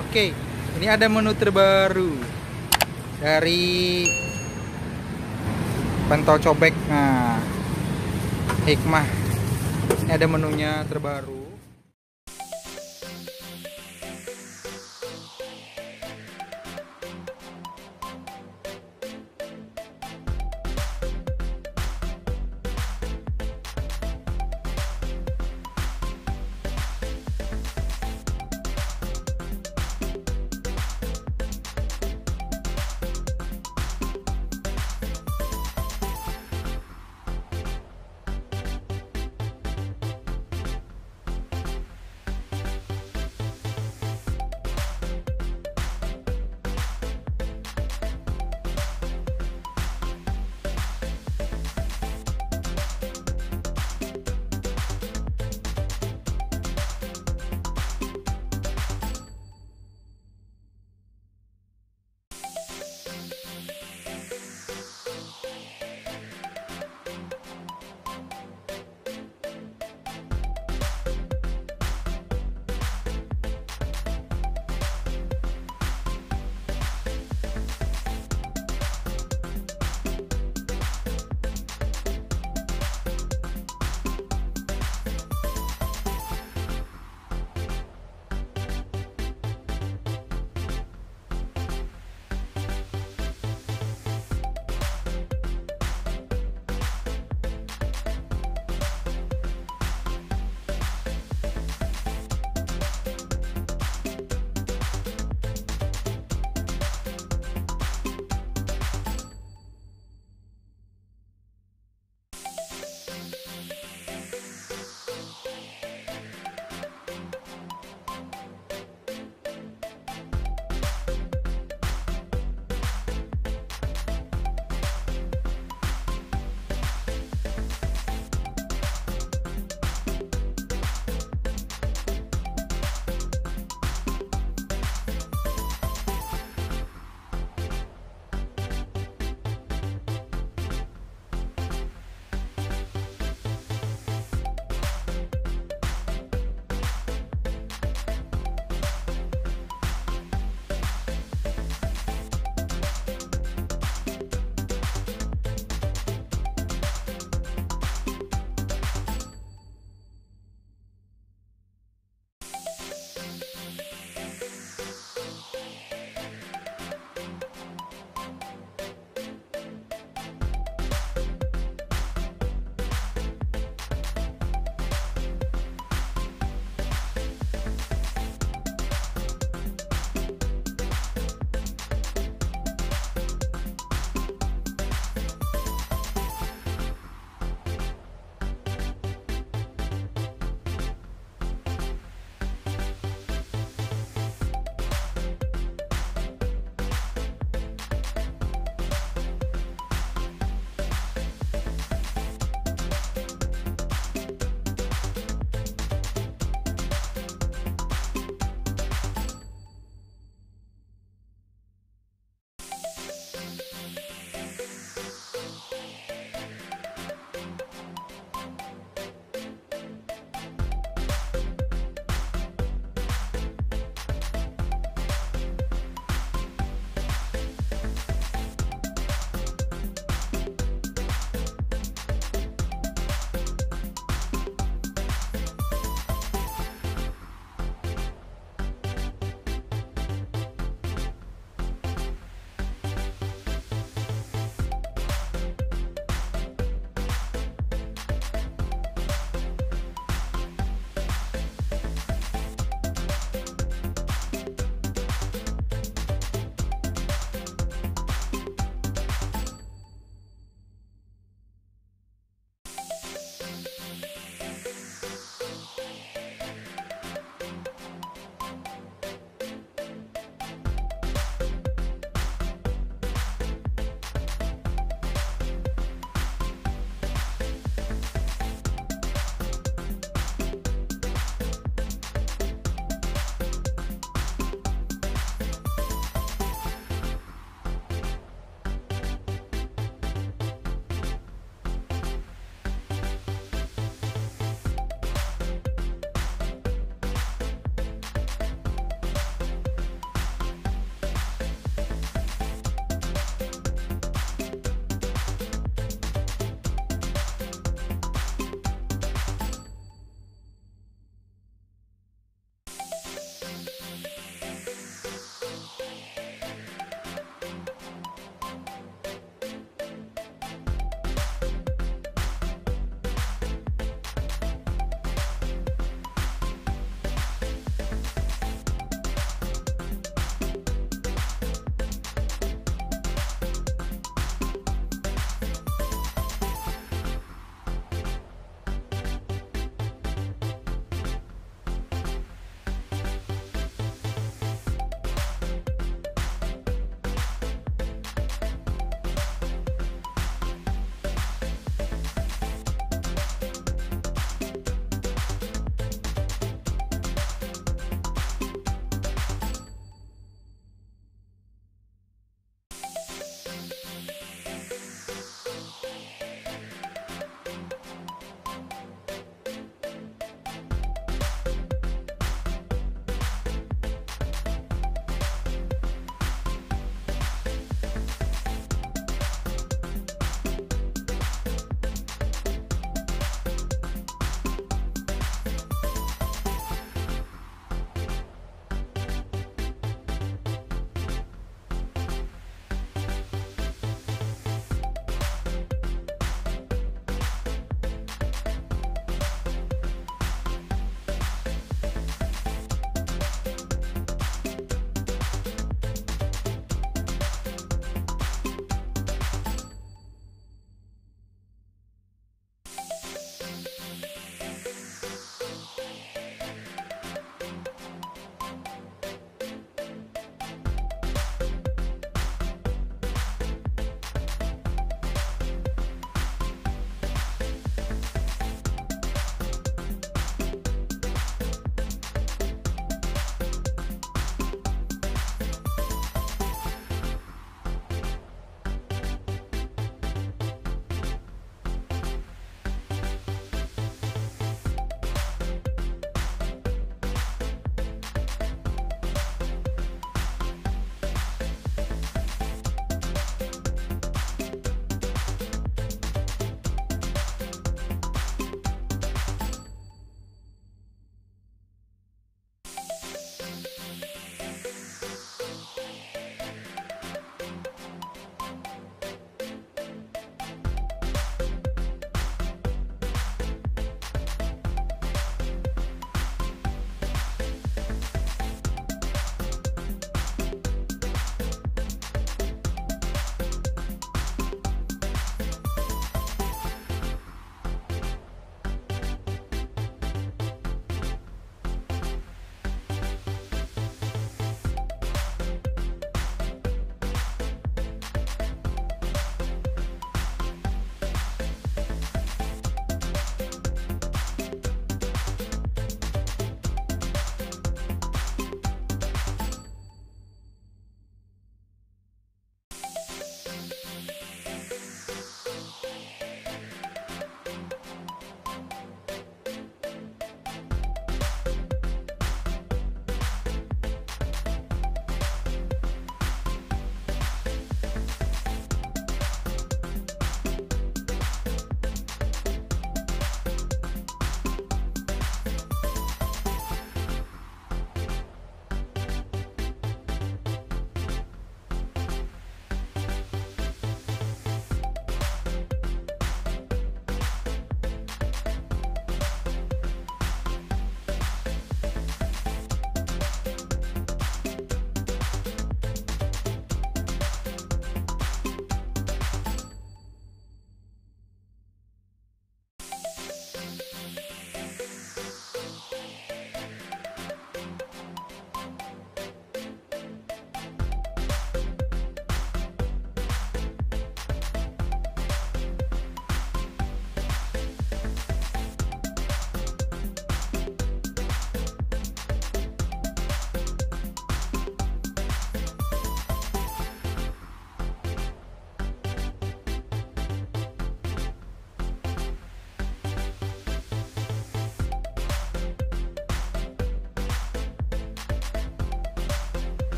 Oke, ini ada menu terbaru dari pentol cobek hikmah. Ini ada menunya terbaru.